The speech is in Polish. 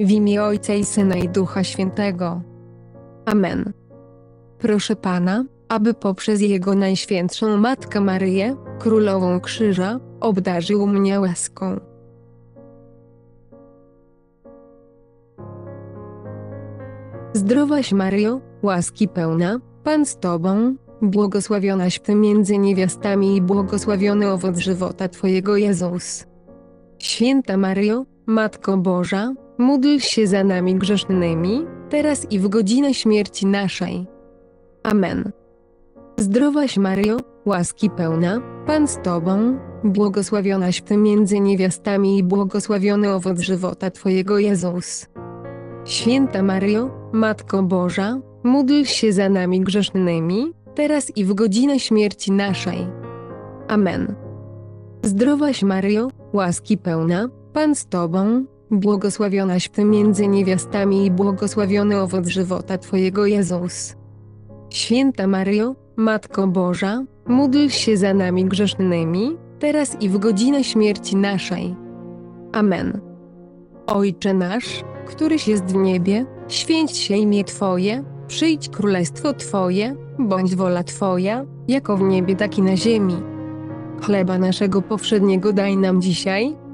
W imię Ojca i Syna i Ducha Świętego. Amen. Proszę Pana, aby poprzez Jego Najświętszą Matkę Maryję, Królową Krzyża, obdarzył mnie łaską. Zdrowaś Maryjo, łaski pełna, Pan z Tobą, błogosławionaś Ty między niewiastami i błogosławiony owoc żywota Twojego Jezus. Święta Maryjo, Matko Boża, módl się za nami grzesznymi, teraz i w godzinę śmierci naszej. Amen. Zdrowaś Maryjo, łaski pełna, Pan z Tobą, błogosławionaś Ty między niewiastami i błogosławiony owoc żywota Twojego Jezus. Święta Maryjo, Matko Boża, módl się za nami grzesznymi, teraz i w godzinę śmierci naszej. Amen. Zdrowaś Maryjo, łaski pełna, Pan z Tobą, błogosławionaś Ty między niewiastami i błogosławiony owoc żywota Twojego Jezus. Święta Maryjo, Matko Boża, módl się za nami grzesznymi, teraz i w godzinę śmierci naszej. Amen. Ojcze nasz, któryś jest w niebie, święć się imię Twoje, przyjdź królestwo Twoje, bądź wola Twoja, jako w niebie, tak i na ziemi. Chleba naszego powszedniego daj nam dzisiaj